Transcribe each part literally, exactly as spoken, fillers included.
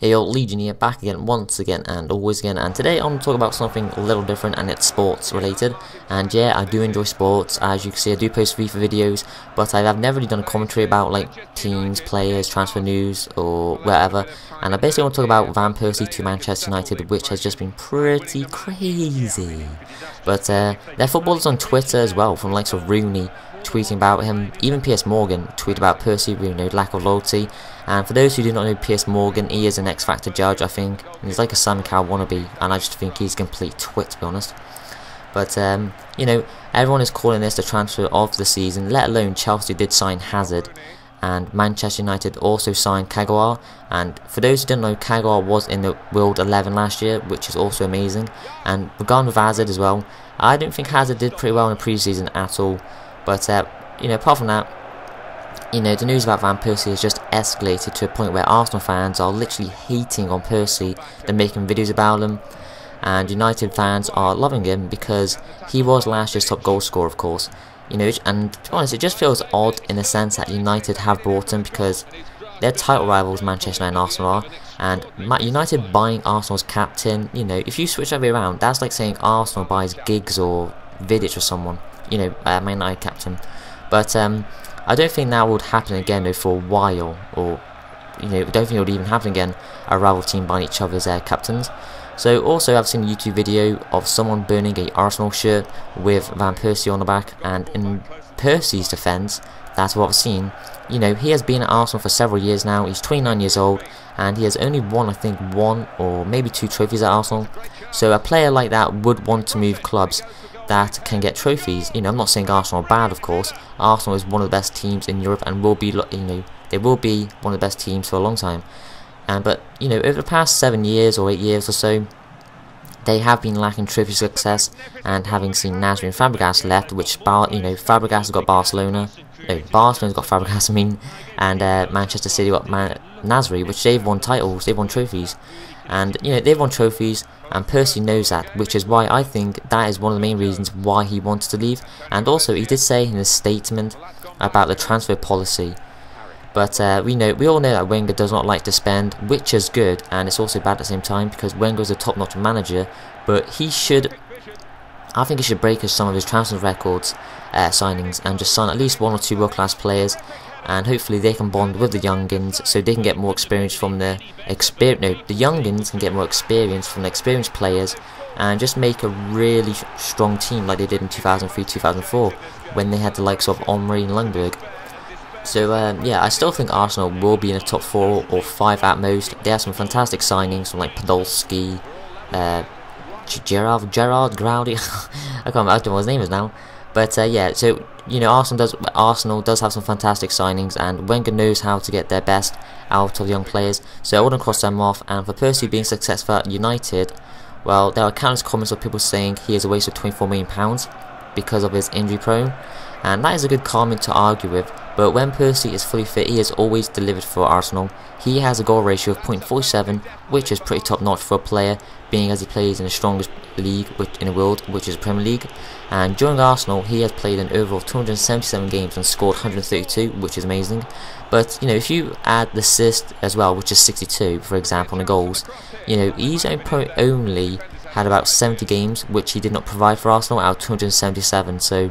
Hey yo, Legion here, back again, once again, and always again, and today I'm going to talk about something a little different, and it's sports related. And yeah, I do enjoy sports. As you can see, I do post FIFA videos, but I've never really done a commentary about like teams, players, transfer news, or whatever. And I basically want to talk about Van Persie to Manchester United, which has just been pretty crazy. But uh, their footballers on Twitter as well, from the likes of Rooney, tweeting about him. Even Piers Morgan tweeted about Persie, you know, lack of loyalty. And for those who do not know Piers Morgan, he is an X-Factor judge, I think, and he's like a Simon Cowell wannabe, and I just think he's a complete twit, to be honest. But um, you know, everyone is calling this the transfer of the season, let alone Chelsea did sign Hazard, and Manchester United also signed Kagawa. And for those who don't know, Kagawa was in the World eleven last year, which is also amazing. And regarding with Hazard as well, I don't think Hazard did pretty well in the pre-season at all. But uh, you know, apart from that, you know, the news about Van Persie has just escalated to a point where Arsenal fans are literally hating on Persie. They're making videos about him, and United fans are loving him because he was last year's top goal scorer, of course. You know, and to be honest, it just feels odd in the sense that United have brought him, because their title rivals, Manchester United and Arsenal, are, and United buying Arsenal's captain, you know, if you switch that way around, that's like saying Arsenal buys Giggs or Vidic or someone, you know, uh, Man United captain. But um, I don't think that would happen again though, for a while, or, you know, I don't think it would even happen again, a rival team buying each other's uh, captains. So also, I've seen a YouTube video of someone burning a Arsenal shirt with Van Persie on the back, and in Persie's defence, that's what I've seen. You know, he has been at Arsenal for several years now, he's twenty-nine years old, and he has only won, I think, one or maybe two trophies at Arsenal. So a player like that would want to move clubs that can get trophies. You know, I'm not saying Arsenal are bad, of course. Arsenal is one of the best teams in Europe, and will be, you know, they will be one of the best teams for a long time. And, but, you know, over the past seven years or eight years or so, they have been lacking trophy success, and having seen Nasri and Fabregas left, which, Bar you know, Fabregas has got Barcelona, no, Barcelona's got Fabregas, I mean, and uh, Manchester City got Man Nasri, which they've won titles, they've won trophies. And, you know, they've won trophies, and Persie knows that, which is why I think that is one of the main reasons why he wanted to leave. And also, he did say in his statement about the transfer policy. But uh, we know, we all know that Wenger does not like to spend, which is good, and it's also bad at the same time, because Wenger is a top-notch manager. But he should, I think he should break some of his transfer records, uh, signings, and just sign at least one or two world-class players, and hopefully they can bond with the youngins, so they can get more experience from the experience. No, the youngins can get more experience from the experienced players, and just make a really strong team like they did in two thousand three, two thousand four, when they had the likes of Omri and Lundberg. So um, yeah, I still think Arsenal will be in the top four or five at most. They have some fantastic signings from like Podolski, uh, Gerard, Gerard, Growdy. I can't remember, I don't know what his name is now. But uh, yeah, so you know, Arsenal does Arsenal does have some fantastic signings, and Wenger knows how to get their best out of young players. So I wouldn't cross them off. And for Persie being successful at United, well, there are countless comments of people saying he is a waste of twenty-four million pounds because of his injury prone, and that is a good comment to argue with. But when Persie is fully fit, he has always delivered for Arsenal. He has a goal ratio of point four seven, which is pretty top notch for a player, being as he plays in the strongest league in the world, which is the Premier League. And during Arsenal, he has played an overall two hundred seventy-seven games and scored one hundred thirty-two, which is amazing. But you know, if you add the assist as well, which is sixty-two, for example, on the goals, you know, he's only had about seventy games, which he did not provide for Arsenal, out of two hundred seventy-seven. So,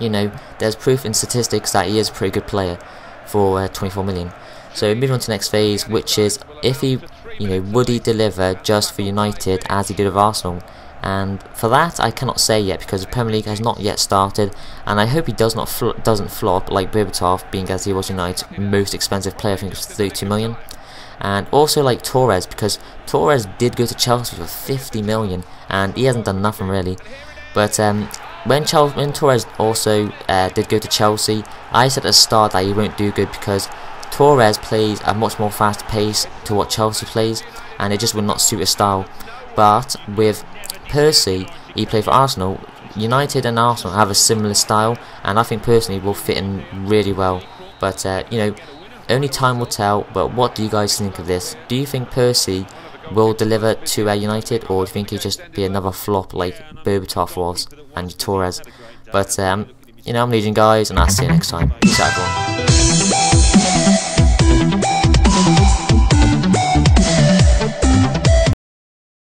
you know, there's proof in statistics that he is a pretty good player for uh, twenty-four million. So moving on to the next phase, which is if he, you know, would he deliver just for United as he did with Arsenal? And for that, I cannot say yet, because the Premier League has not yet started, and I hope he does not fl doesn't flop like Berbatov, being as he was United's most expensive player, I think it was thirty-two million. And also like Torres, because Torres did go to Chelsea for fifty million, and he hasn't done nothing really. But um. When, Chelsea, when Torres also uh, did go to Chelsea, I said at the start that he won't do good, because Torres plays a much more fast pace to what Chelsea plays, and it just would not suit his style. But with Persie, he played for Arsenal. United and Arsenal have a similar style, and I think personally will fit in really well. But uh, you know, only time will tell. But what do you guys think of this? Do you think Persie will deliver to uh, United, or do you think he'll just be another flop like Berbatov was and Torres? But um, you know, I'm Legion guys, and I'll see you next time. Peace out, everyone.